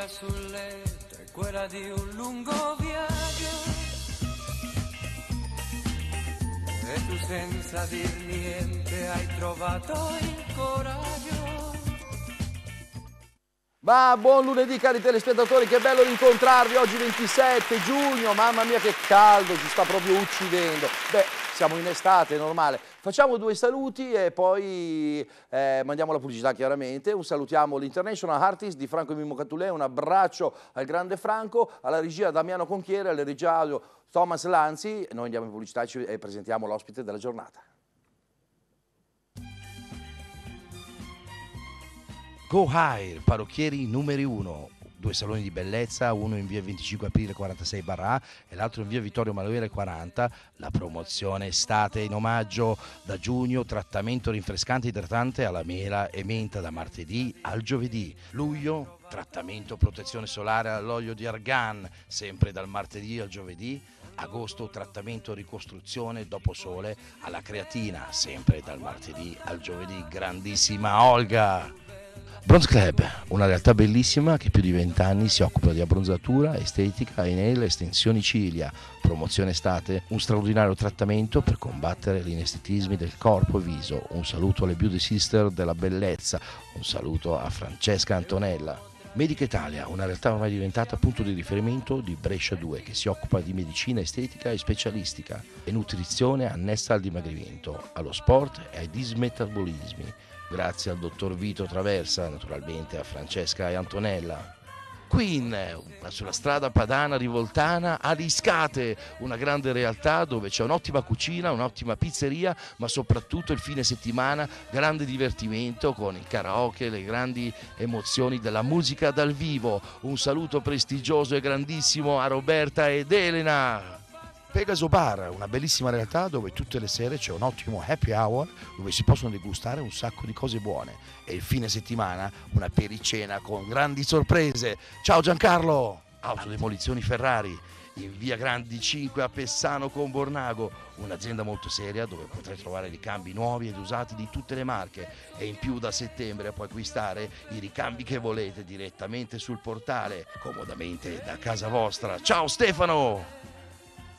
pioggia sul letto è quella di un lungo viaggio, e tu senza dir niente hai trovato il coraggio. Ma buon lunedì cari telespettatori, che bello rincontrarvi oggi 27 giugno, mamma mia che caldo, ci sta proprio uccidendo. Beh, siamo in estate, è normale. Facciamo due saluti e poi mandiamo la pubblicità chiaramente. Un salutiamo l'International Artist di Franco e Mimmo Catullè, un abbraccio al grande Franco, alla regia Damiano Conchieri, al regalo Thomas Lanzi. Noi andiamo in pubblicità e presentiamo l'ospite della giornata. Go Hire, parrucchieri numeri 1, 2 saloni di bellezza, uno in via 25 aprile 46/A e l'altro in via Vittorio Emanuele 40, la promozione estate in omaggio da giugno, trattamento rinfrescante idratante alla mela e menta da martedì al giovedì, luglio trattamento protezione solare all'olio di argan sempre dal martedì al giovedì, agosto trattamento ricostruzione dopo sole alla creatina sempre dal martedì al giovedì, grandissima Olga! Bronze Club, una realtà bellissima che più di 20 anni si occupa di abbronzatura, estetica, nail, estensioni ciglia, promozione estate, un straordinario trattamento per combattere gli inestetismi del corpo e viso. Un saluto alle Beauty Sisters della bellezza, un saluto a Francesca Antonella. Medica Italia, una realtà ormai diventata punto di riferimento di Brescia 2 che si occupa di medicina estetica e specialistica e nutrizione annessa al dimagrimento, allo sport e ai dismetabolismi. Grazie al dottor Vito Traversa, naturalmente a Francesca e Antonella. Queen, sulla strada padana rivoltana ad Iscate, una grande realtà dove c'è un'ottima cucina, un'ottima pizzeria, ma soprattutto il fine settimana, grande divertimento con il karaoke, le grandi emozioni della musica dal vivo. Un saluto prestigioso e grandissimo a Roberta ed Elena. Pegaso Bar, una bellissima realtà dove tutte le sere c'è un ottimo happy hour dove si possono degustare un sacco di cose buone e il fine settimana una pericena con grandi sorprese. Ciao Giancarlo! Autodemolizioni Ferrari in via Grandi 5 a Pessano con Bornago, un'azienda molto seria dove potrai trovare ricambi nuovi ed usati di tutte le marche e in più da settembre puoi acquistare i ricambi che volete direttamente sul portale, comodamente da casa vostra. Ciao Stefano!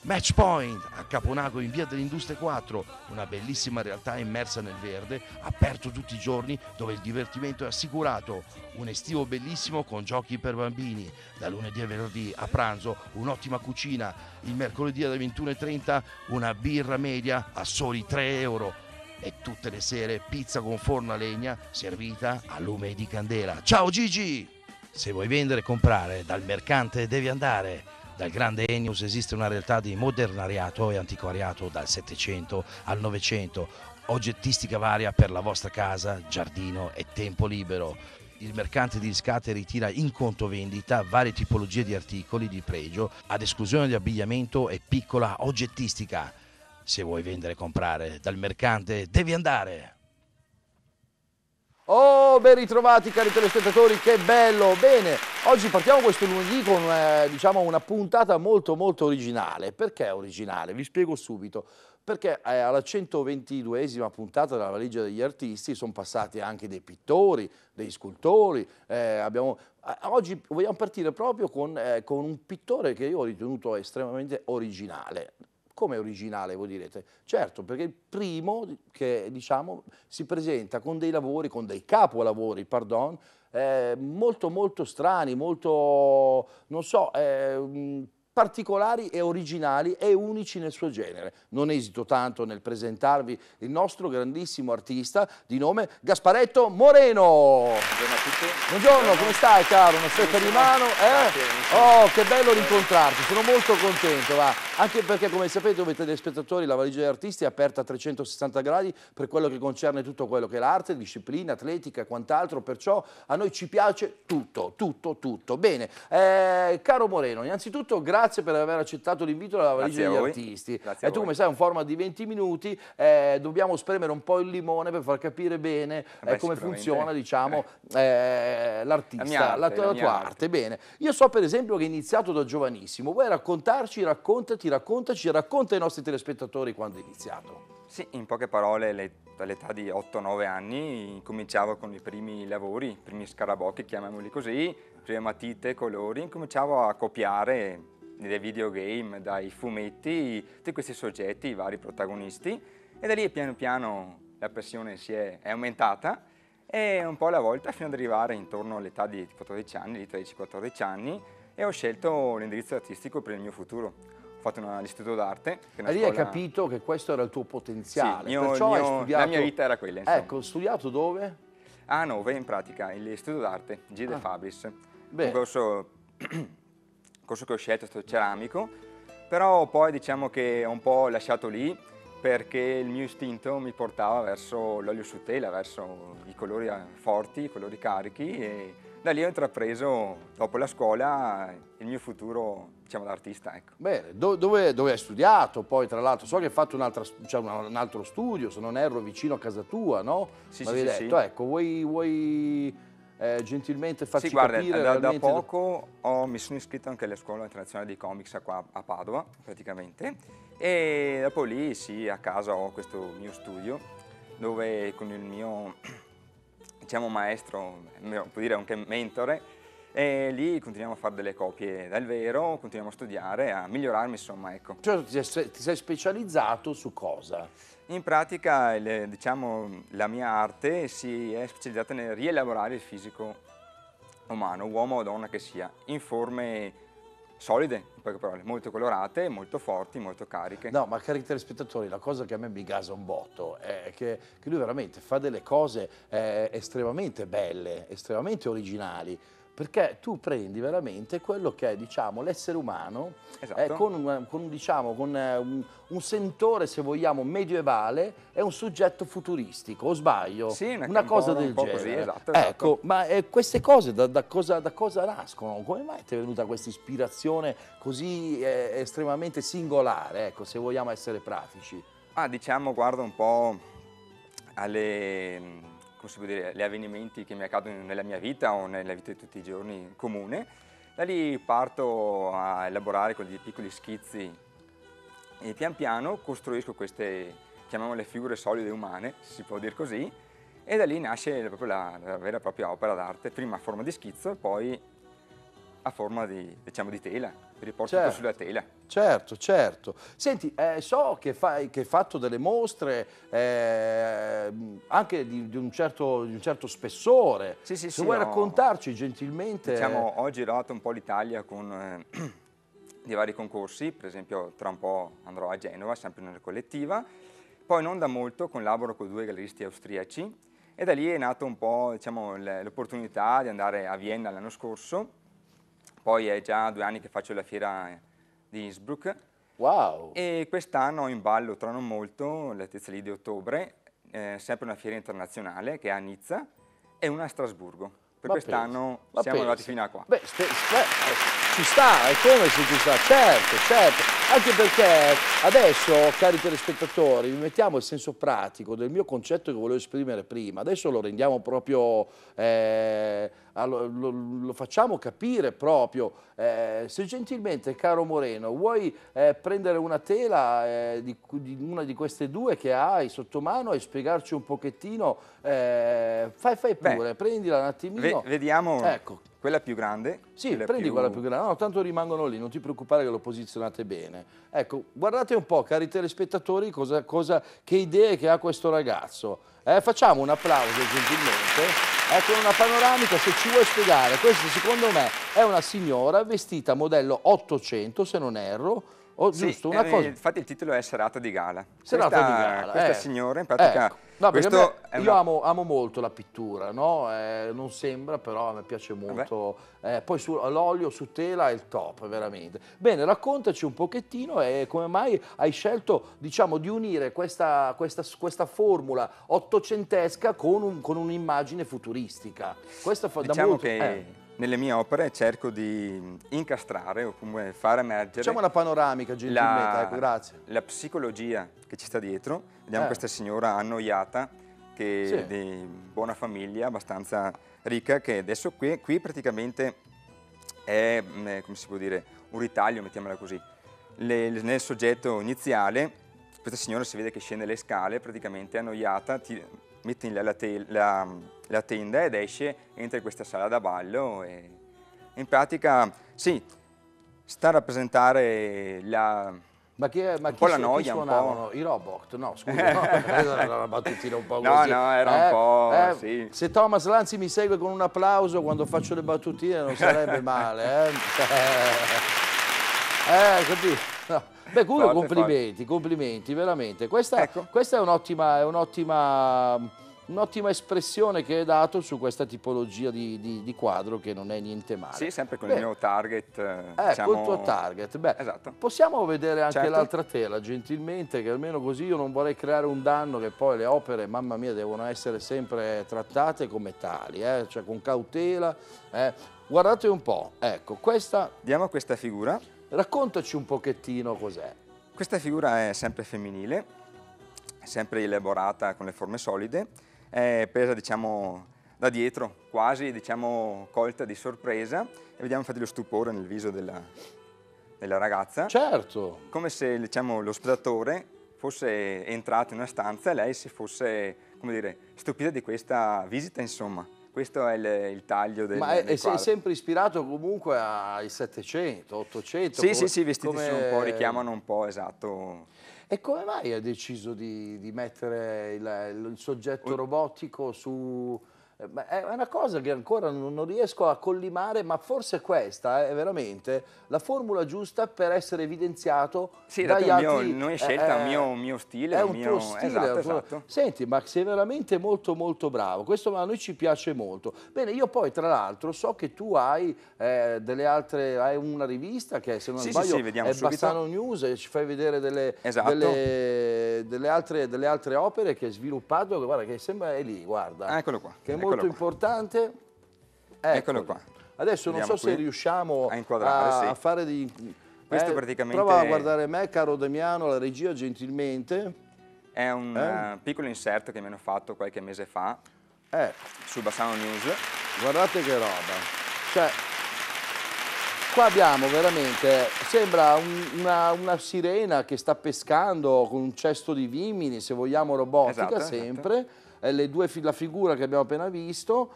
Matchpoint a Caponago in via dell'Industria 4, una bellissima realtà immersa nel verde, aperto tutti i giorni dove il divertimento è assicurato, un estivo bellissimo con giochi per bambini, da lunedì a venerdì a pranzo un'ottima cucina, il mercoledì alle 21:30 una birra media a soli €3 e tutte le sere pizza con forno a legna servita a lume di candela. Ciao Gigi! Se vuoi vendere e comprare dal mercante devi andare. Dal grande Enius esiste una realtà di modernariato e antiquariato dal 700 al 900, oggettistica varia per la vostra casa, giardino e tempo libero. Il mercante di Iscate ritira in conto vendita varie tipologie di articoli di pregio ad esclusione di abbigliamento e piccola oggettistica. Se vuoi vendere e comprare dal mercante devi andare! Oh, ben ritrovati cari telespettatori, che bello! Bene, oggi partiamo questo lunedì con diciamo una puntata molto originale. Perché originale? Vi spiego subito. Perché alla 122esima puntata della Valigia degli Artisti sono passati anche dei pittori, dei scultori. Oggi vogliamo partire proprio con un pittore che io ho ritenuto estremamente originale. Come originale, voi direte? Certo, perché il primo che, diciamo, si presenta con dei lavori, con dei capolavori, pardon, molto strani, molto, non so, particolari e originali e unici nel suo genere. Non esito tanto nel presentarvi il nostro grandissimo artista di nome Gasparetto Moreno. Buongiorno a tutti. Buongiorno, come stai caro? Una stretta di mano. Oh, che bello rincontrarti, sono molto contento. Anche perché, come sapete, voi telespettatori, la Valigia degli Artisti è aperta a 360 gradi per quello che concerne tutto quello che è l'arte, disciplina, atletica e quant'altro, perciò a noi ci piace tutto. Bene, caro Moreno, innanzitutto grazie per aver accettato l'invito della Valigia degli Artisti. E tu, come sai, è un format di 20 minuti, dobbiamo spremere un po' il limone per far capire bene come funziona, diciamo, l'artista, la tua arte. Bene, io so per esempio che hai iniziato da giovanissimo. Vuoi raccontarci, racconta ai nostri telespettatori quando hai iniziato? Sì, in poche parole, all'età di 8-9 anni cominciavo con i primi lavori, i primi scarabocchi, chiamiamoli così, prime matite, colori, incominciavo a copiare dai videogame, dai fumetti, tutti questi soggetti, i vari protagonisti, e da lì piano piano la passione è aumentata e un po' alla volta fino ad arrivare intorno all'età di 14 anni, di 13-14 anni, e ho scelto l'indirizzo artistico per il mio futuro. Ho fatto l'istituto d'arte. E lì hai capito che questo era il tuo potenziale. Sì, perciò hai studiato... La mia vita era quella, insomma. Ecco, ho studiato dove? A 9, in pratica, l'istituto d'arte, G. De Fabris. Beh. Un corso che ho scelto è stato ceramico, però poi diciamo che ho un po' lasciato lì perché il mio istinto mi portava verso l'olio su tela, verso i colori forti, i colori carichi, e da lì ho intrapreso, dopo la scuola, il mio futuro, diciamo, da artista. Ecco. Bene, dove hai studiato poi, tra l'altro? So che hai fatto un altro studio, se non erro, vicino a casa tua, no? Sì, sì, detto, sì. Ecco, vuoi gentilmente farci capire realmente... da poco mi sono iscritto anche alla Scuola Internazionale di Comics a Padova, praticamente, e dopo lì, sì, a casa ho questo mio studio, dove con il mio... diciamo maestro, può dire anche mentore, e lì continuiamo a fare delle copie dal vero, continuiamo a studiare, a migliorarmi, insomma, ecco. Cioè ti sei specializzato su cosa? In pratica, diciamo, la mia arte si è specializzata nel rielaborare il fisico umano, uomo o donna che sia, in forme solide, in poche parole, molto colorate, molto forti, molto cariche. No, ma cari telespettatori, la cosa che a me mi gasa un botto è che lui veramente fa delle cose estremamente belle, estremamente originali, perché tu prendi veramente quello che è, diciamo, l'essere umano, esatto, con un sentore, se vogliamo, medievale e un soggetto futuristico, o sbaglio? Sì, una cosa del genere. Così, esatto, esatto. Ecco, ma queste cose da cosa nascono? Come mai ti è venuta questa ispirazione così estremamente singolare, ecco, se vogliamo essere pratici? Ah, diciamo, guarda un po' alle... come si può dire, gli avvenimenti che mi accadono nella mia vita o nella vita di tutti i giorni comune. Da lì parto a elaborare con dei piccoli schizzi e pian piano costruisco queste, chiamiamole, figure solide umane, se si può dire così, e da lì nasce proprio la vera e propria opera d'arte, prima a forma di schizzo e poi a forma di, diciamo, di tela, riporto certo sulla tela. Certo, certo. Senti, so che hai fatto delle mostre anche di un certo spessore. Sì, sì, Se vuoi raccontarci gentilmente... Diciamo, ho girato un po' l'Italia con dei vari concorsi, per esempio tra un po' andrò a Genova, sempre in una collettiva, poi non da molto collaboro con 2 galleristi austriaci e da lì è nato un po', diciamo, l'opportunità di andare a Vienna l'anno scorso. Poi è già 2 anni che faccio la fiera di Innsbruck. Wow! E quest'anno ho in ballo, tra non molto, la terza lì di ottobre, sempre una fiera internazionale che è a Nizza e una a Strasburgo. Per quest'anno siamo arrivati fino a qua. Beh, ci sta, è come se ci sta, certo, certo. Anche perché adesso, cari telespettatori, vi mettiamo il senso pratico del mio concetto che volevo esprimere prima. Adesso lo rendiamo proprio, lo facciamo capire proprio. Se gentilmente, caro Moreno, vuoi prendere una tela di una di queste 2 che hai sotto mano e spiegarci un pochettino, fai pure, prendila un attimino. Vediamo. Ecco. Quella più grande? Sì, prendi quella più grande, no, tanto rimangono lì, non ti preoccupare che lo posizionate bene. Ecco, guardate un po', cari telespettatori, che idee che ha questo ragazzo. Facciamo un applauso gentilmente. Ecco, una panoramica, se ci vuoi spiegare, questa secondo me è una signora vestita modello 800, se non erro, o sì, giusto? Una cosa... Infatti il titolo è Serata di Gala. Serata di Gala. Questa signora in pratica... Ecco. No, io amo molto la pittura, no? Non sembra, però a me piace molto. Poi l'olio su tela è il top, veramente. Bene, raccontaci un pochettino come mai hai scelto, diciamo, di unire questa formula ottocentesca con un'immagine futuristica. Questa fa, diciamo, da molto... Nelle mie opere cerco di incastrare o comunque far emergere... Facciamo una panoramica, gentilmente, ecco, grazie. La psicologia che ci sta dietro. Vediamo questa signora annoiata, che è di buona famiglia, abbastanza ricca, che adesso qui praticamente è, come si può dire, un ritaglio, mettiamola così. Nel soggetto iniziale, questa signora si vede che scende le scale, praticamente annoiata, mette in la tenda ed esce, entra in questa sala da ballo e In pratica, sì, sta a rappresentare la... Ma chi suonavano? I robot? No, scusa, era una battutina un po' così. No, era un po', sì. Se Thomas Lanzi mi segue con un applauso quando faccio le battutine non sarebbe male, capito? No. Beh, comunque complimenti, veramente. Questa è un'ottima espressione che hai dato su questa tipologia di quadro, che non è niente male. Sì, sempre con il mio target. Diciamo... Col tuo target. Beh, esatto. Possiamo vedere anche l'altra tela, gentilmente, che almeno così io non vorrei creare un danno, che poi le opere, mamma mia, devono essere sempre trattate come tali, cioè con cautela. Guardate un po', ecco, questa... Diamo questa figura. Raccontaci un pochettino cos'è. Questa figura è sempre femminile, sempre elaborata con le forme solide. È presa, diciamo, da dietro, quasi, diciamo, colta di sorpresa, e vediamo infatti lo stupore nel viso della ragazza. Certo! Come se, diciamo, lo spettatore fosse entrato in una stanza e lei si fosse, come dire, stupita di questa visita, insomma. Questo è il taglio del quadro. Ma è sempre ispirato comunque ai 700, 800? Sì, sì, i vestiti sono un po', richiamano un po', esatto. E come mai hai deciso di mettere il soggetto robotico su... È una cosa che ancora non riesco a collimare, ma forse questa è veramente la formula giusta per essere evidenziato dagli altri. Non è scelta, mio stile. È un tuo stile. Esatto. Senti, ma sei veramente molto molto bravo. Questo a noi ci piace molto. Bene, io poi tra l'altro so che tu hai delle altre, hai una rivista che, se non sbaglio, è Bassano News, e ci fai vedere delle altre opere che hai sviluppato. Guarda, che sembra è lì, guarda. Eccolo qua. Che molto importante. Eccolo qua. Adesso non so se riusciamo a inquadrare, a fare questo praticamente... Prova a guardare me, caro Damiano, la regia, gentilmente. È un piccolo inserto che mi hanno fatto qualche mese fa su Bassano News. Guardate che roba. Cioè, qua abbiamo veramente, sembra una sirena che sta pescando con un cesto di vimini, se vogliamo robotica, sempre. La figura che abbiamo appena visto,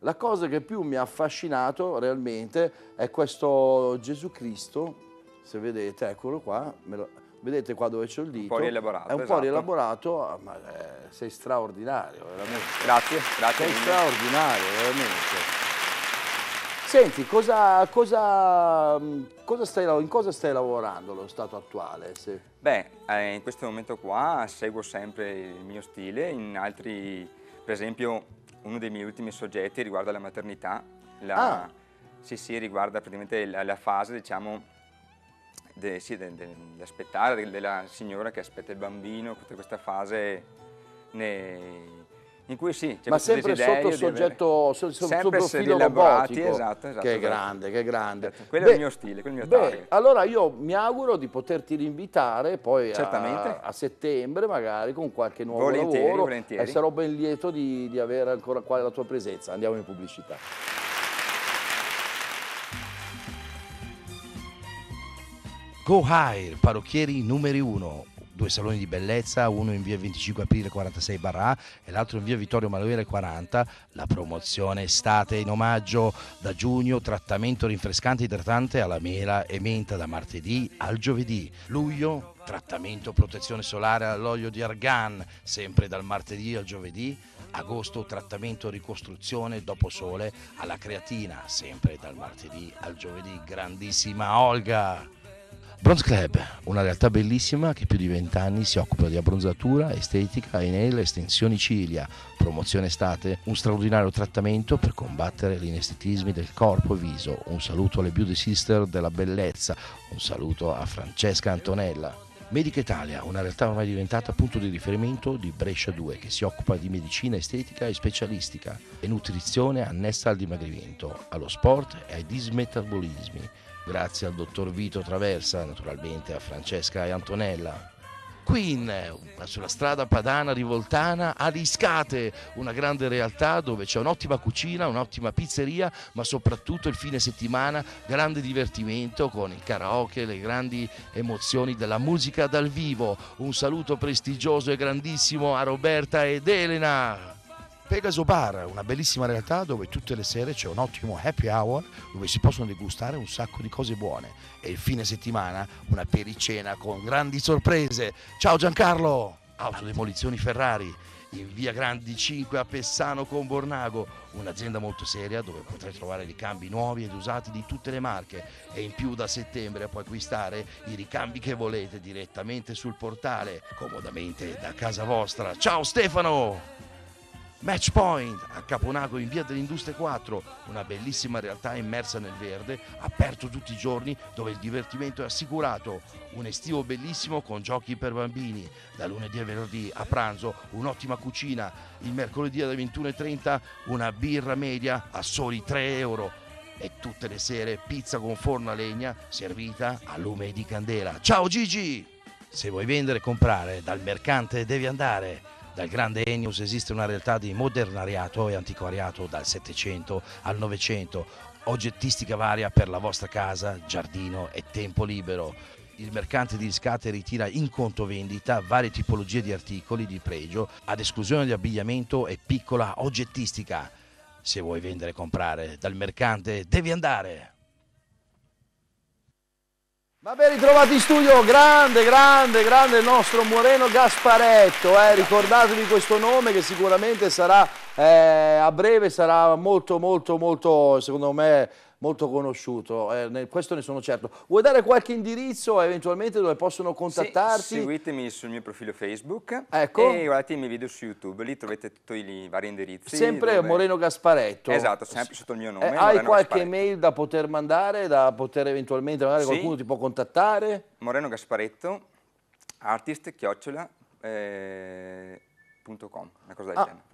la cosa che più mi ha affascinato realmente è questo Gesù Cristo, se vedete, eccolo qua, vedete qua dove c'è il dito, un po' rielaborato, rielaborato, ma sei straordinario, veramente. Grazie. Sei straordinario, veramente. Senti, in cosa stai lavorando allo stato attuale? Sì. Beh, in questo momento qua seguo sempre il mio stile. In altri, per esempio, uno dei miei ultimi soggetti riguarda la maternità. Sì, riguarda praticamente la fase, diciamo, dell'aspettare, della signora che aspetta il bambino, tutta questa fase in cui c'è ma sempre sotto soggetto, sotto profilo robotico. Esatto. Che è grande, che è grande. Certo. Quello è il mio stile, quello è il mio target. Allora io mi auguro di poterti rinvitare poi a settembre, magari, con qualche nuovo lavoro. Volentieri. E sarò ben lieto di avere ancora qua la tua presenza. Andiamo in pubblicità. Go Hire, parrucchieri numeri 1. 2 saloni di bellezza, uno in via 25 aprile 46/A e l'altro in via Vittorio Emanuele 40, la promozione estate in omaggio da giugno, trattamento rinfrescante idratante alla mela e menta da martedì al giovedì. Luglio, trattamento protezione solare all'olio di argan, sempre dal martedì al giovedì. Agosto, trattamento ricostruzione dopo sole alla creatina, sempre dal martedì al giovedì. Grandissima Olga! Bronze Club, una realtà bellissima che più di 20 anni si occupa di abbronzatura, estetica, nail, estensioni ciglia, promozione estate, un straordinario trattamento per combattere gli inestetismi del corpo e viso. Un saluto alle Beauty Sisters della bellezza, un saluto a Francesca Antonella. Medica Italia, una realtà ormai diventata punto di riferimento di Brescia 2, che si occupa di medicina estetica e specialistica e nutrizione annessa al dimagrimento, allo sport e ai dismetabolismi. Grazie al dottor Vito Traversa, naturalmente a Francesca e Antonella. Queen, sulla strada padana rivoltana ad Iscate, una grande realtà dove c'è un'ottima cucina, un'ottima pizzeria, ma soprattutto il fine settimana grande divertimento con il karaoke, le grandi emozioni della musica dal vivo. Un saluto prestigioso e grandissimo a Roberta ed Elena. Pegaso Bar, una bellissima realtà dove tutte le sere c'è un ottimo happy hour dove si possono degustare un sacco di cose buone e il fine settimana una pericena con grandi sorprese. Ciao Giancarlo! Autodemolizioni Ferrari in via Grandi 5 a Pessano con Bornago, un'azienda molto seria dove potrai trovare ricambi nuovi ed usati di tutte le marche e in più da settembre puoi acquistare i ricambi che volete direttamente sul portale, comodamente da casa vostra. Ciao Stefano! Matchpoint a Caponago in via dell'Industria 4, una bellissima realtà immersa nel verde, aperto tutti i giorni dove il divertimento è assicurato, un estivo bellissimo con giochi per bambini, da lunedì a venerdì a pranzo un'ottima cucina, il mercoledì alle 21:30 una birra media a soli €3 e tutte le sere pizza con forno a legna servita a lume di candela. Ciao Gigi! Se vuoi vendere e comprare dal mercante devi andare. Dal grande Enius esiste una realtà di modernariato e antiquariato dal 700 al 900, oggettistica varia per la vostra casa, giardino e tempo libero. Il mercante di riscate ritira in conto vendita varie tipologie di articoli di pregio, ad esclusione di abbigliamento e piccola oggettistica. Se vuoi vendere e comprare dal mercante devi andare! Va bene, ritrovati in studio, grande il nostro Moreno Gasparetto, ricordatevi questo nome che sicuramente sarà, a breve sarà molto, secondo me, molto conosciuto, questo ne sono certo. Vuoi dare qualche indirizzo eventualmente dove possono contattarti? Sì, seguitemi sul mio profilo Facebook, ecco, e guardate i miei video su YouTube, lì trovate tutti i vari indirizzi. Sempre dove... Moreno Gasparetto. Esatto, sempre sotto il mio nome. Hai qualche mail da poter mandare, da poter eventualmente, magari sì, qualcuno ti può contattare? Moreno Gasparetto, artist@.com, una cosa del genere.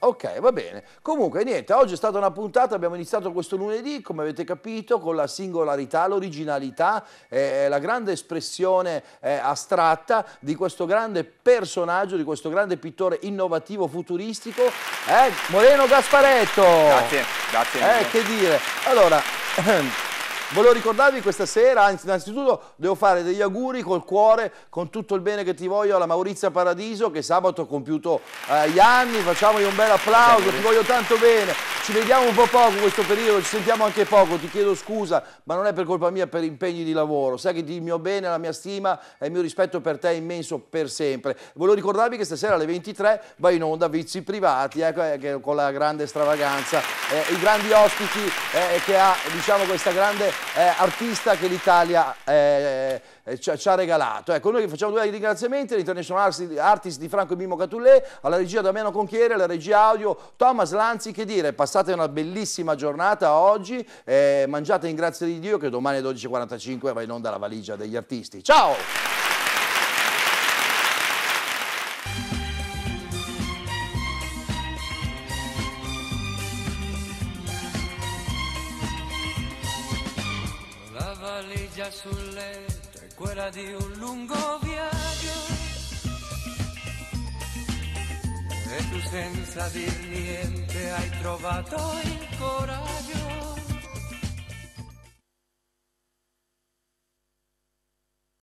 Ok, va bene. Comunque niente, oggi è stata una puntata, abbiamo iniziato questo lunedì, come avete capito, con la singolarità, l'originalità, la grande espressione astratta di questo grande personaggio, di questo grande pittore innovativo, futuristico, Moreno Gasparetto. Grazie. Che dire. Allora... Volevo ricordarvi questa sera, anzi, innanzitutto devo fare degli auguri col cuore, con tutto il bene che ti voglio, alla Maurizia Paradiso che sabato ha compiuto gli anni, facciamogli un bel applauso, ti voglio tanto bene, ci vediamo un po' poco in questo periodo, ci sentiamo anche poco, ti chiedo scusa, ma non è per colpa mia, per impegni di lavoro, sai che il mio bene, la mia stima e il mio rispetto per te è immenso per sempre. Volevo ricordarvi che stasera alle 23 va in onda Vizi Privati, con la grande stravaganza, i grandi ospiti che ha, diciamo, questa grande... artista che l'Italia ci ha regalato. Ecco, noi facciamo due ringraziamenti all'International Artist di Franco e Mimmo Catullè, alla regia Damiano Conchieri, alla regia audio Thomas Lanzi. Che dire, passate una bellissima giornata oggi, mangiate in grazia di Dio che domani alle 12:45 va in onda la Valigia degli Artisti. Ciao! Sul letto è quella di un lungo viaggio e tu senza dir niente hai trovato il coraggio